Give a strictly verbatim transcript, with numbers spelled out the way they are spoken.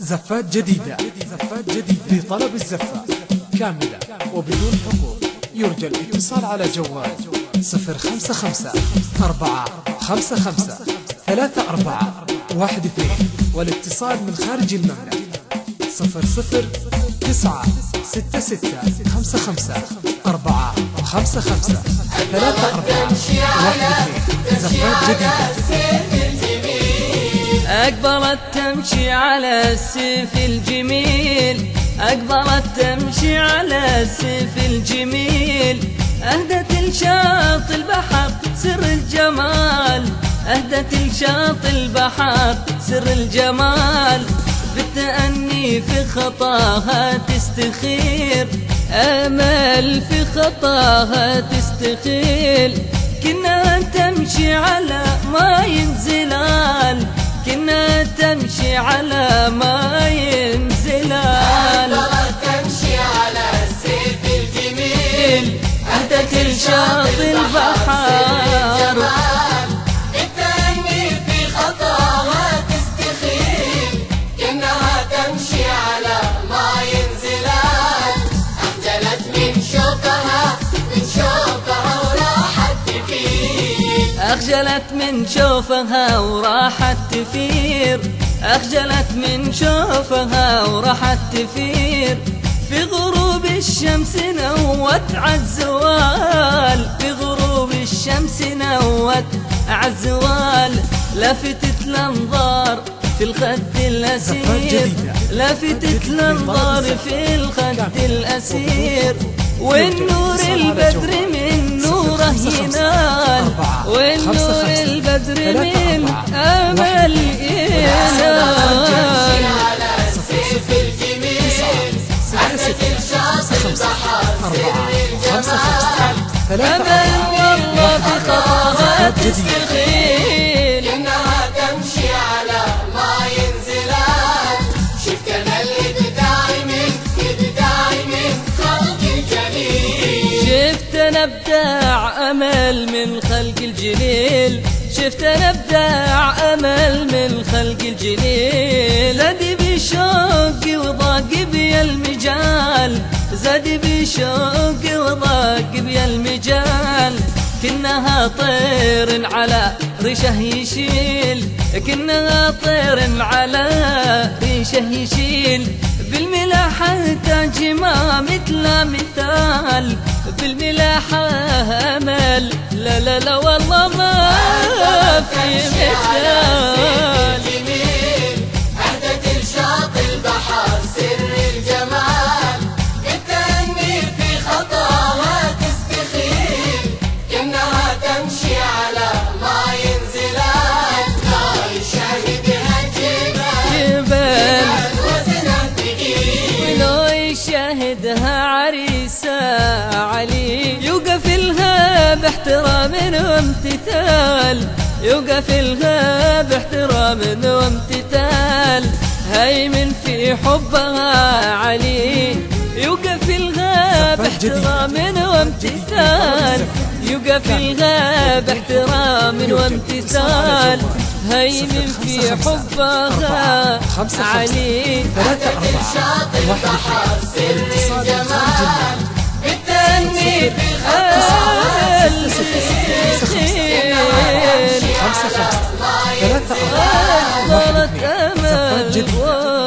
زفات جديدة بطلب الزفة كاملة وبدون حقوق يرجى الاتصال على جوال صفر خمسة خمسة أربعة خمسة خمسة ثلاثة أربعة واحد اثنين والاتصال من خارج المملكة صفر صفر تسعة ستة ستة خمسة خمسة أربعة خمسة خمسة ثلاثة أربعة واحد اثنين. زفات جديدة. أقبلت تمشي على السيف الجميل، أقبلت تمشي على السيف الجميل، أهدت لشاطئ البحر سر الجمال، أهدت لشاطئ البحر سر الجمال، بالتأني في خطاها تستخير، أمل في خطاها تستخيل، كنا تمشي على ماي زلال، كنا تمشي على ما ينزلال. أقبلت تمشي على السيف الجميل، أهدت لشاطئ البحر بالتأني في خطاها تستخيل، كأنها تمشي على ما ينزلال. أخجلت من شوقها من شوقها وراحت تفيل، أخجلت من شوفها وراحت تفير، أخجلت من شوفها وراحت تفير، في غروب الشمس نوت عالزوال، في غروب الشمس نوت عالزوال، لفتت الأنظار في الخد الأسير، لفتت الأنظار في الخد الأسير، والنور البدر من نوره ينال، والنور البدر من أمل ينال. على السيف الجميل، أهدت لشاطئ البحر سر الجمال، أمل والله في خطاها تستخيل، إنها تمشي على ما ينزلال. شفت أنا اللي بداعي منك بداعي من خلق الجليل، شفت أنا بداع أمل من خلق الجليل، شفت أنا بداع أمل من خلق الجليل، زادي بشوقي وضاق بيا المجال، زادي بشوقي وضاق بيا المجال، كأنها طير على ريشه يشيل، كأنها طير على ريشه يشيل، بالملاحة تاج ما مثل مثال، بالملاحة أمل لا لا لا والله ما في مثال. أهدت لشاطئ البحر سر الجمال، بالتأني في خطاها تستخيل، كأنها تمشي على ما ينزلال. لا يشاهدها جبال جبال وزنها ثقيل، لو يشاهدها عريسة علي يوقف لها باحترام وامتثال، يوقف لها باحترام وامتثال، هيمن في حبها علي يوقف لها باحترام وامتثال، يوقف لها باحترام وامتثال، هيمن في حبها علي. أهدت لشاطئ البحر سر الجمال، بالتأني في خطاها تستخيل، أمل